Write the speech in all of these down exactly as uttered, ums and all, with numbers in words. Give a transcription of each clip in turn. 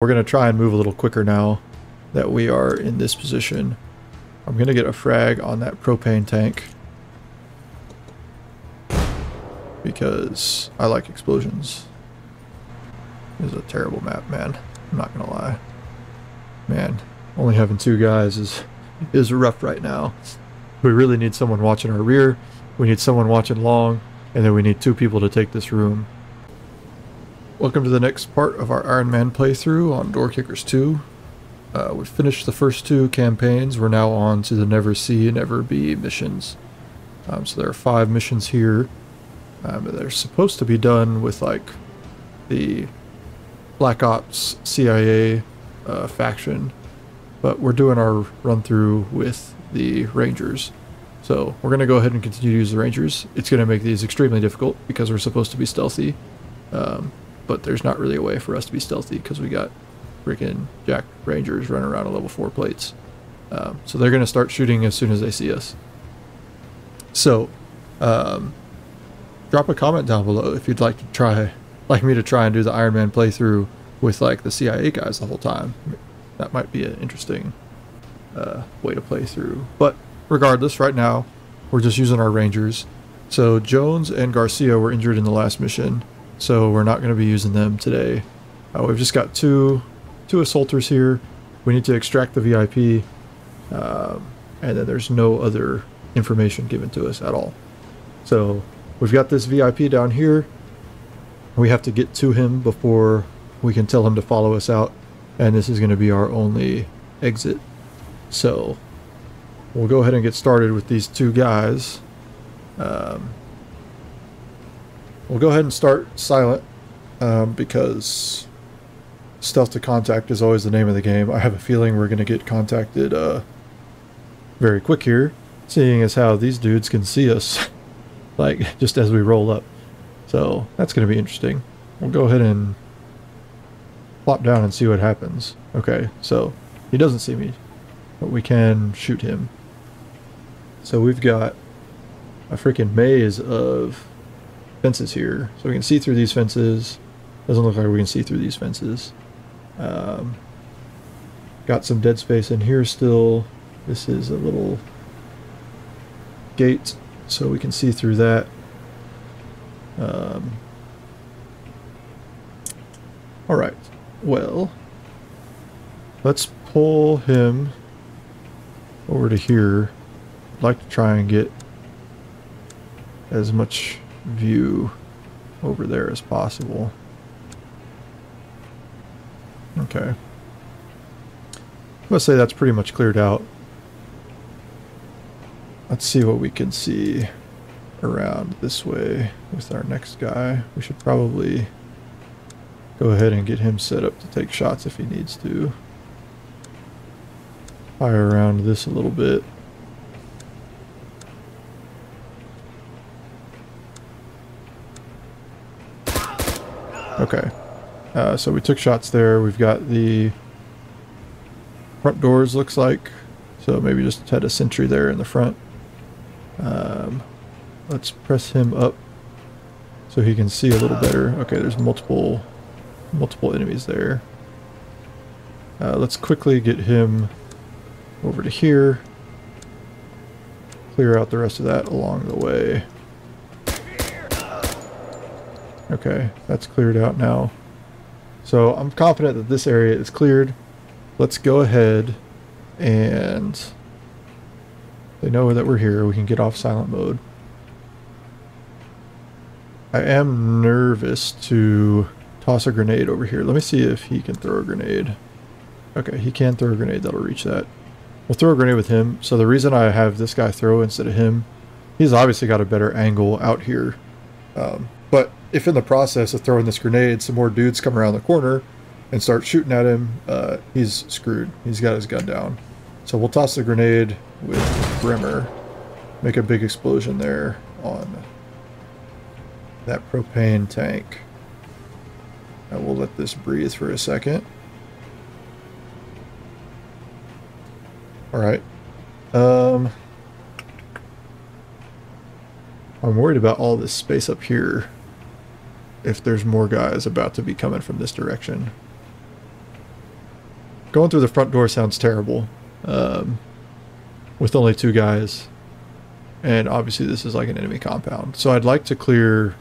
We're going to try and move a little quicker now that we are in this position. I'm going to get a frag on that propane tank because I like explosions. This is a terrible map, man. I'm not going to lie. Man, only having two guys is is rough right now. We really need someone watching our rear. We need someone watching long. And then we need two people to take this room. Welcome to the next part of our Iron Man playthrough on Door Kickers two. Uh, we finished the first two campaigns. We're now on to the Never-See, Never-Be missions. Um, so there are five missions here. Um, they're supposed to be done with like the Black Ops C I A uh, faction. But we're doing our run through with the Rangers. So we're going to go ahead and continue to use the Rangers. It's going to make these extremely difficult because we're supposed to be stealthy. Um, but there's not really a way for us to be stealthy because we got freaking Jack Rangers running around on level four plates. Um, so they're going to start shooting as soon as they see us. So um, drop a comment down below if you'd like to try, like me to try and do the Iron Man playthrough with like the C I A guys the whole time. That might be an interesting uh, way to play through. But regardless, right now, we're just using our Rangers. So Jones and Garcia were injured in the last mission, so we're not going to be using them today. Uh, we've just got two, two assaulters here. We need to extract the V I P, um, and then there's no other information given to us at all. So we've got this V I P down here. We have to get to him before we can tell him to follow us out. And this is going to be our only exit. So we'll go ahead and get started with these two guys. Um, we'll go ahead and start silent um, because stealth to contact is always the name of the game. I have a feeling we're going to get contacted uh, very quick here, seeing as how these dudes can see us like just as we roll up. So that's going to be interesting. We'll go ahead and plop down and see what happens. Okay, so he doesn't see me, but we can shoot him. So we've got a freaking maze of fences here. So we can see through these fences. Doesn't look like we can see through these fences. Um, got some dead space in here still. This is a little gate, so we can see through that. Um, all right. Well, let's pull him over to here. I'd like to try and get as much view over there as possible. Okay. I must say that's pretty much cleared out. Let's see what we can see around this way with our next guy. We should probably go ahead and get him set up to take shots if he needs to. Fire around this a little bit. Okay. Uh, so we took shots there. We've got the front doors, looks like. So maybe just had a sentry there in the front. Um, let's press him up so he can see a little better. Okay, there's multiple... multiple enemies there. Uh, let's quickly get him over to here. Clear out the rest of that along the way. Okay, that's cleared out now. So I'm confident that this area is cleared. Let's go ahead and they know that we're here. We can get off silent mode. I am nervous to toss a grenade over here. Let me see if he can throw a grenade. Okay, he can throw a grenade. That'll reach that. We'll throw a grenade with him. So the reason I have this guy throw instead of him, he's obviously got a better angle out here. Um, but if in the process of throwing this grenade, some more dudes come around the corner and start shooting at him, uh, he's screwed. He's got his gun down. So we'll toss the grenade with Grimmer. Make a big explosion there on that propane tank. I will let this breathe for a second. Alright. Um, I'm worried about all this space up here. If there's more guys about to be coming from this direction. Going through the front door sounds terrible. Um, with only two guys. And obviously this is like an enemy compound. So I'd like to clear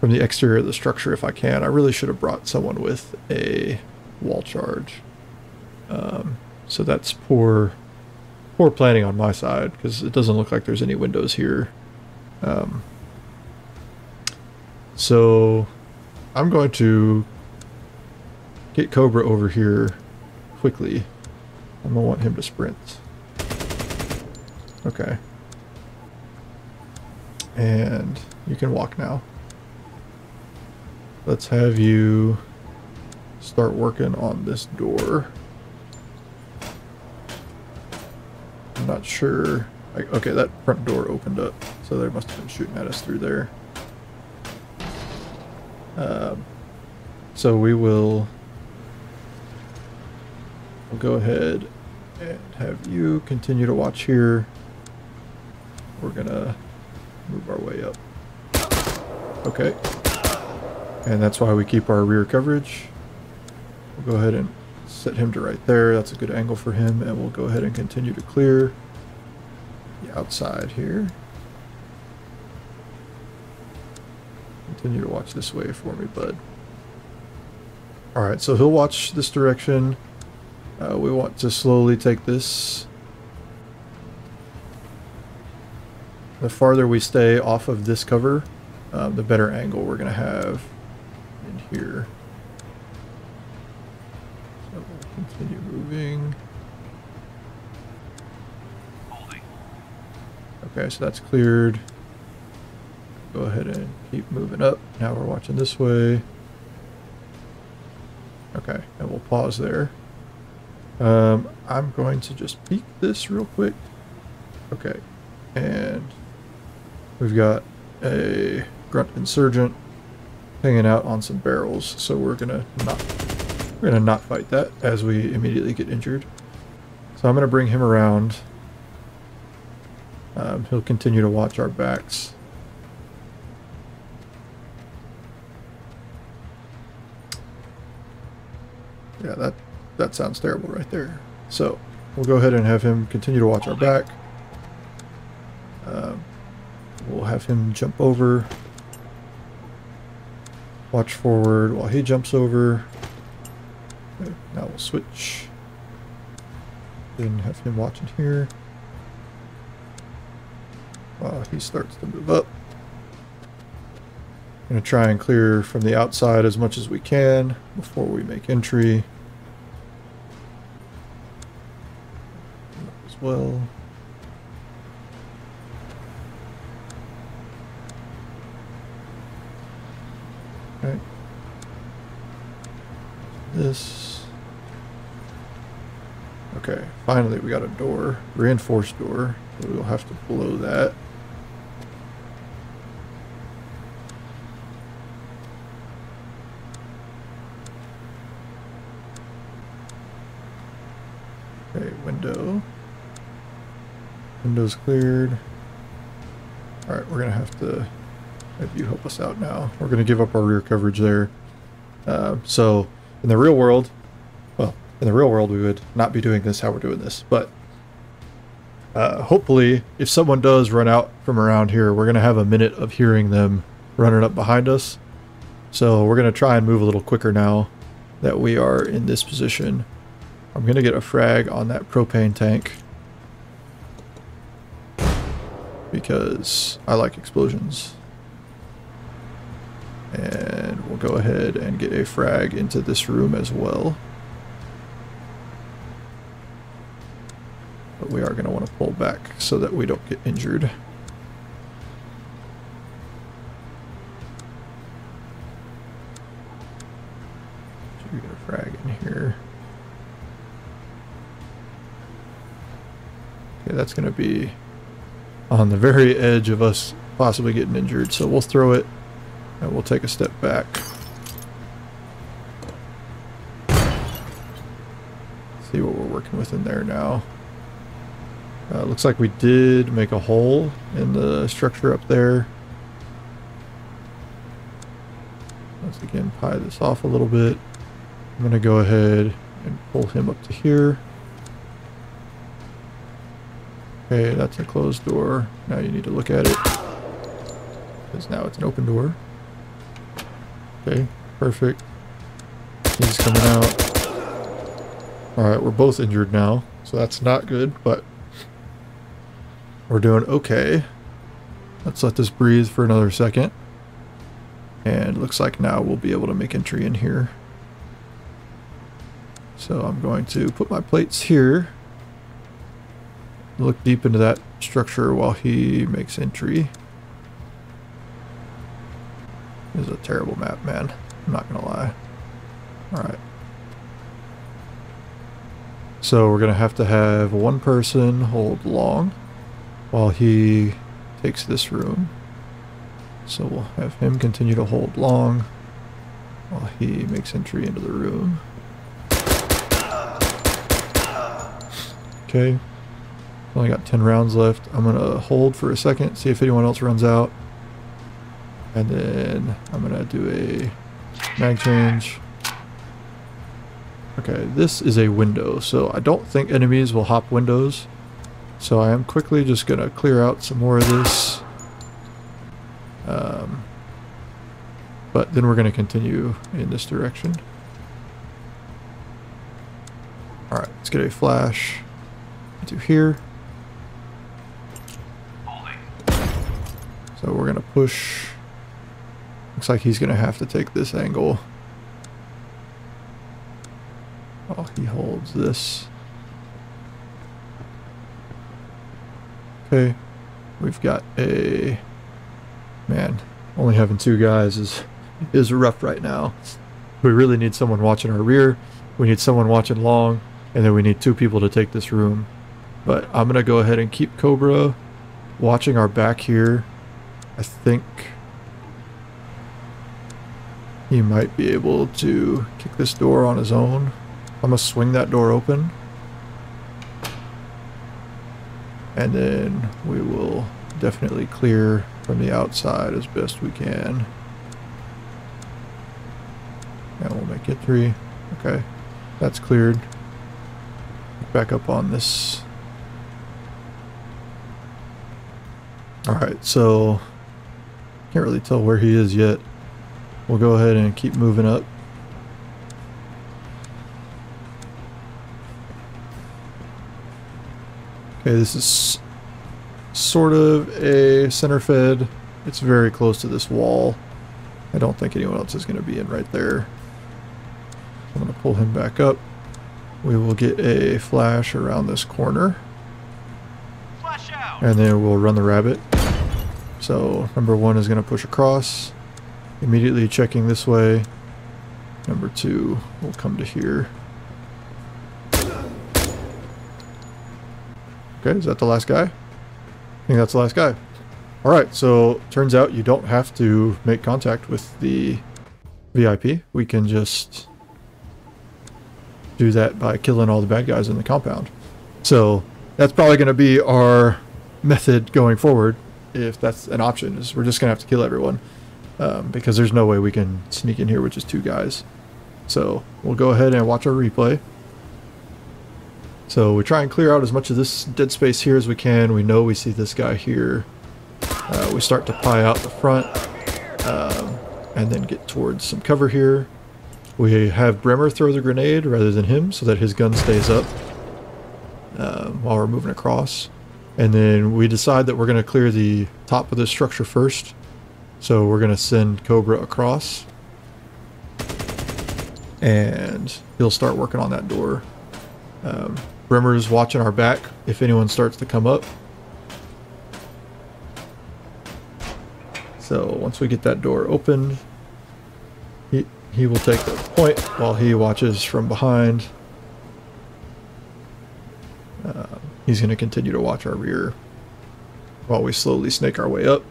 from the exterior of the structure if I can. I really should have brought someone with a wall charge. Um, so that's poor, poor planning on my side, because it doesn't look like there's any windows here. Um, so I'm going to get Cobra over here quickly. I'm going to want him to sprint. Okay. And you can walk now. Let's have you start working on this door. I'm not sure. I, okay, that front door opened up, so they must have been shooting at us through there. Um, so we will we'll go ahead and have you continue to watch here. We're gonna move our way up. Okay. And that's why we keep our rear coverage. We'll go ahead and set him to right there. That's a good angle for him. And we'll go ahead and continue to clear the outside here. Continue to watch this way for me, bud. Alright, so he'll watch this direction. Uh, we want to slowly take this. The farther we stay off of this cover, um, the better angle we're going to have in here. So we'll continue moving. Holding. Okay, so that's cleared. Go ahead and keep moving up. Now we're watching this way. Okay, and we'll pause there. Um, I'm going to just peek this real quick. Okay, and we've got a grunt insurgent hanging out on some barrels, so we're gonna not we're gonna not fight that as we immediately get injured. So I'm gonna bring him around. Um, he'll continue to watch our backs. Yeah, that that sounds terrible right there. So we'll go ahead and have him continue to watch our back. Um, we'll have him jump over. Watch forward while he jumps over. Okay, now we'll switch. Then have him watching here. While he starts to move up. I'm going to try and clear from the outside as much as we can before we make entry. As well. Okay. This. Okay, finally we got a door. Reinforced door. So we'll have to blow that. Okay, window. Window's cleared. Alright, we're gonna have to if you help us out now. We're going to give up our rear coverage there. Uh, so in the real world, well, in the real world, we would not be doing this how we're doing this. But uh, hopefully, if someone does run out from around here, we're going to have a minute of hearing them running up behind us. So we're going to try and move a little quicker now that we are in this position. I'm going to get a frag on that propane tank. Because I like explosions. And we'll go ahead and get a frag into this room as well. But we are going to want to pull back so that we don't get injured. So we get a frag in here. Okay, that's going to be on the very edge of us possibly getting injured. So we'll throw it. And we'll take a step back. See what we're working with in there now. Uh, looks like we did make a hole in the structure up there. Let's again pie this off a little bit. I'm going to go ahead and pull him up to here. Okay, that's a closed door. Now you need to look at it, because now it's an open door. Okay, perfect. He's coming out. Alright, we're both injured now, so that's not good, but we're doing okay. Let's let this breathe for another second. And looks like now we'll be able to make entry in here. So I'm going to put my plates here. Look deep into that structure while he makes entry. This is a terrible map, man. I'm not gonna lie. Alright. So we're going to have to have one person hold long while he takes this room. So we'll have him continue to hold long while he makes entry into the room. Okay. Only got ten rounds left. I'm going to hold for a second, see if anyone else runs out. And then I'm going to do a mag change. Okay, this is a window, so I don't think enemies will hop windows. So I am quickly just going to clear out some more of this. Um, but then we're going to continue in this direction. Alright, let's get a flash into here. So we're going to push. Looks like he's going to have to take this angle. Oh, he holds this. Okay, we've got a man. Only having two guys is is rough right now. We really need someone watching our rear. We need someone watching long, and then we need two people to take this room. But I'm gonna go ahead and keep Cobra watching our back here. I think he might be able to kick this door on his own. I'm gonna swing that door open, and then we will definitely clear from the outside as best we can. And we'll make it three. Okay, that's cleared. Back up on this. Alright, so can't really tell where he is yet. We'll go ahead and keep moving up. Okay, this is sort of a center fed. It's very close to this wall. I don't think anyone else is going to be in right there. I'm going to pull him back up. We will get a flash around this corner. Flash out. And then we'll run the rabbit. So number one is going to push across, immediately checking this way. Number two will come to here. Okay, is that the last guy? I think that's the last guy. Alright, so turns out you don't have to make contact with the V I P. We can just do that by killing all the bad guys in the compound. So that's probably going to be our method going forward, if that's an option, is we're just going to have to kill everyone. Um, because there's no way we can sneak in here with just two guys. So we'll go ahead and watch our replay. So we try and clear out as much of this dead space here as we can. We know we see this guy here. Uh, we start to pie out the front, um, and then get towards some cover here. We have Grimmer throw the grenade rather than him, so that his gun stays up um, while we're moving across. And then we decide that we're going to clear the top of this structure first. So we're going to send Cobra across, and he'll start working on that door. Um, Grimmer's watching our back if anyone starts to come up. So once we get that door open, he, he will take the point while he watches from behind. Uh, he's going to continue to watch our rear while we slowly snake our way up.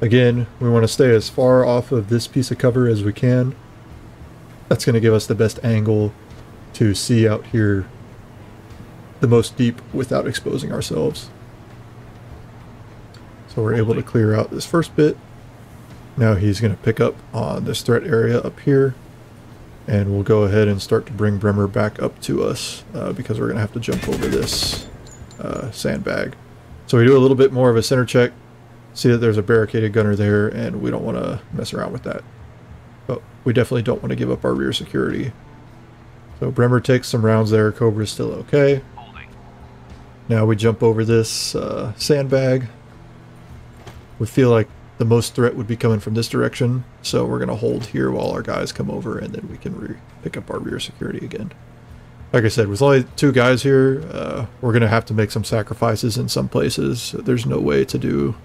Again, we want to stay as far off of this piece of cover as we can. That's going to give us the best angle to see out here the most deep without exposing ourselves. So we're able to clear out this first bit. Now he's going to pick up on this threat area up here. And we'll go ahead and start to bring Grimmer back up to us uh, because we're going to have to jump over this uh, sandbag. So we do a little bit more of a center check, see that there's a barricaded gunner there, and we don't want to mess around with that. But we definitely don't want to give up our rear security. So Grimmer takes some rounds there. Cobra's still okay. Holding. Now we jump over this uh, sandbag. We feel like the most threat would be coming from this direction, so we're going to hold here while our guys come over, and then we can re pick up our rear security again. Like I said, with only two guys here, uh, we're going to have to make some sacrifices in some places. There's no way to do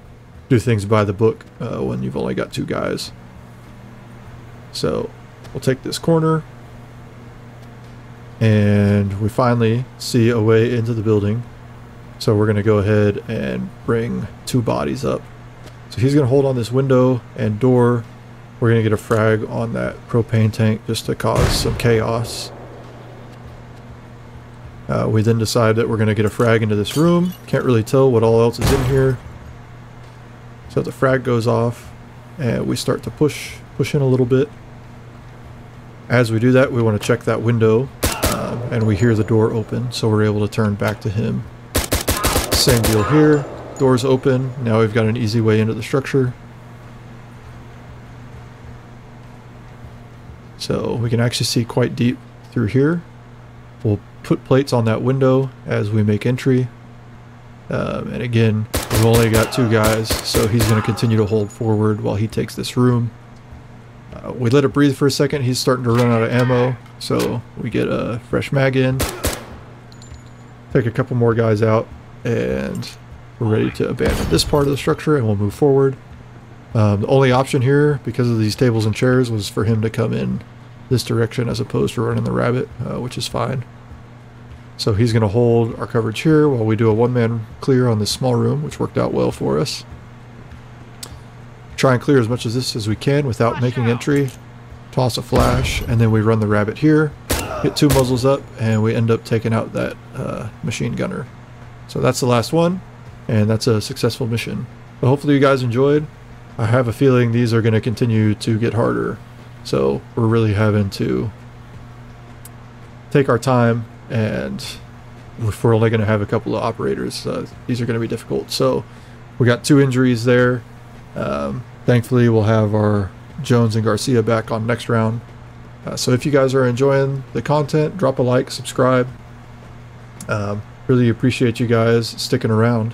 do things by the book uh, when you've only got two guys. So we'll take this corner, and we finally see a way into the building. So we're going to go ahead and bring two bodies up. So he's going to hold on this window and door. We're going to get a frag on that propane tank just to cause some chaos. Uh, we then decide that we're going to get a frag into this room. Can't really tell what all else is in here. So the frag goes off and we start to push, push in a little bit. As we do that, we want to check that window um, and we hear the door open. So we're able to turn back to him. Same deal here. Doors open. Now we've got an easy way into the structure. So we can actually see quite deep through here. We'll put plates on that window as we make entry. Um, and again, we've only got two guys, so he's going to continue to hold forward while he takes this room. Uh, we let it breathe for a second. He's starting to run out of ammo, so we get a fresh mag in. Take a couple more guys out, and we're ready to abandon this part of the structure and we'll move forward. Um, the only option here, because of these tables and chairs, was for him to come in this direction as opposed to running the rabbit, uh, which is fine. So he's going to hold our coverage here while we do a one-man clear on this small room, which worked out well for us. Try and clear as much of this as we can without making entry. Toss a flash, and then we run the rabbit here. Hit two muzzles up, and we end up taking out that uh, machine gunner. So that's the last one. And that's a successful mission. But hopefully you guys enjoyed. I have a feeling these are going to continue to get harder. So we're really having to take our time, and if we're only going to have a couple of operators, uh, these are going to be difficult. So we got two injuries there. Um, thankfully, we'll have our Jones and Garcia back on next round. Uh, so if you guys are enjoying the content, drop a like, subscribe. Um, really appreciate you guys sticking around.